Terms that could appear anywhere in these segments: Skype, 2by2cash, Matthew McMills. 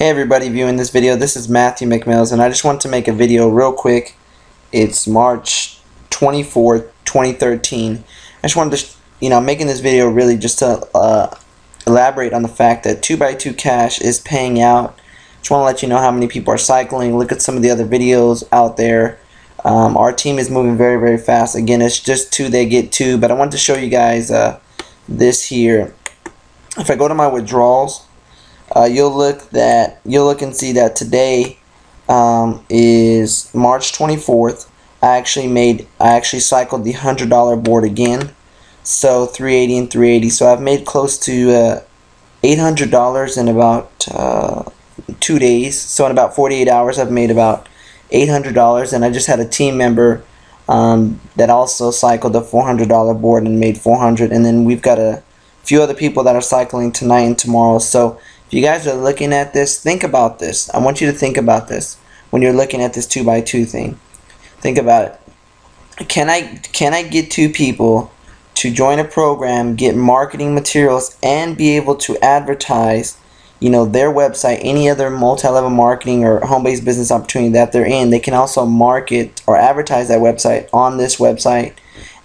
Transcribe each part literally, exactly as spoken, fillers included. Hey everybody viewing this video, this is Matthew McMills and I just want to make a video real quick. It's March twenty-fourth, twenty thirteen. I just wanted to, you know, I'm making this video really just to uh, elaborate on the fact that two by two cash is paying out. Just want to let you know how many people are cycling. Look at some of the other videos out there. Um, our team is moving very, very fast. Again, it's just two, they get two, but I want to show you guys uh, this here. If I go to my withdrawals, Uh, you'll look that you'll look and see that today um, is March twenty-fourth. I actually made I actually cycled the hundred dollar board again, so three eighty and three eighty. So I've made close to uh, eight hundred dollars in about uh, two days. So in about forty-eight hours, I've made about eight hundred dollars. And I just had a team member um, that also cycled the four hundred dollar board and made four hundred. And then we've got a few other people that are cycling tonight and tomorrow. So if you guys are looking at this, think about this. I want you to think about this when you're looking at this two by two thing. Think about it. Can I can I get two people to join a program, get marketing materials, and be able to advertise, you know, their website, any other multi-level marketing or home-based business opportunity that they're in? They can also market or advertise that website on this website,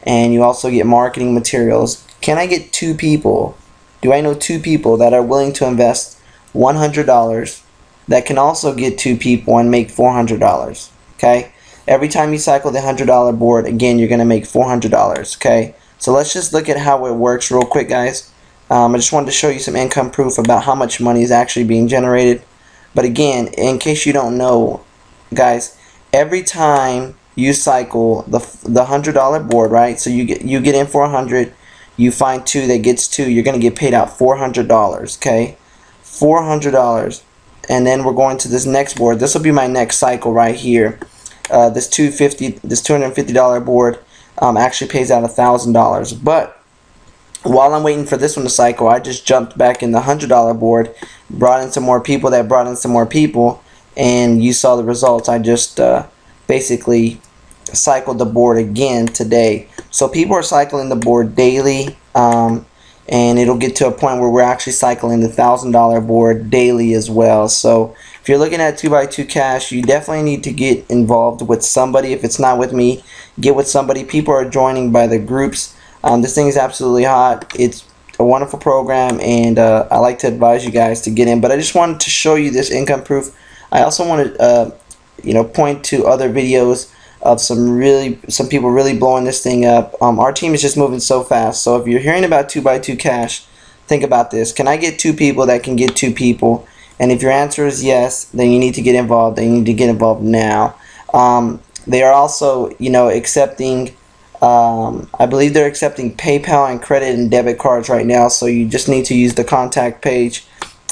and you also get marketing materials. Can I get two people? Do I know two people that are willing to invest one hundred dollars that can also get two people and make four hundred dollars, okay? Every time you cycle the hundred dollar board, again, you're going to make four hundred dollars, okay? So let's just look at how it works real quick, guys. Um, I just wanted to show you some income proof about how much money is actually being generated. But again, in case you don't know, guys, every time you cycle the the hundred dollar board, right? So you get you get in for one hundred, you find two that gets two, you're going to get paid out four hundred dollars, okay? four hundred dollars, and then we're going to this next board. This will be my next cycle right here. Uh, this two hundred fifty dollars, this two hundred fifty dollar board um, actually pays out a thousand dollars. But while I'm waiting for this one to cycle, I just jumped back in the hundred dollar board, brought in some more people that brought in some more people, and you saw the results. I just uh, basically cycled the board again today. So people are cycling the board daily. Um, and it'll get to a point where we're actually cycling the thousand dollar board daily as well. So if you're looking at two by two cash, you definitely need to get involved with somebody. If it's not with me, get with somebody. People are joining by the groups. Um, this thing is absolutely hot. It's a wonderful program, and uh, I like to advise you guys to get in. But I just wanted to show you this income proof. I also want to uh, you know, point to other videos of some really some people really blowing this thing up. Um, our team is just moving so fast. So if you're hearing about two by two cash, think about this. Can I get two people that can get two people? And if your answer is yes, then you need to get involved. Then you need to get involved now. Um, they are also, you know, accepting, um, I believe they're accepting PayPal and credit and debit cards right now. So you just need to use the contact page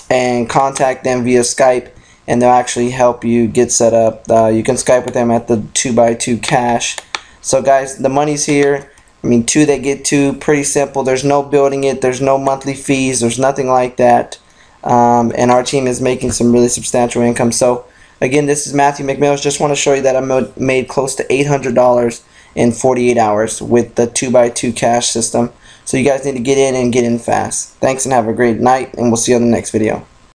and contact them via Skype, and they'll actually help you get set up. Uh, you can Skype with them at the two by two cash. So guys, the money's here. I mean, two they get two, pretty simple. There's no building it, there's no monthly fees, there's nothing like that. Um, and our team is making some really substantial income. So again, this is Matthew McMills. Just want to show you that I made close to eight hundred dollars in forty-eight hours with the two by two cash system. So you guys need to get in and get in fast. Thanks and have a great night, and we'll see you on the next video.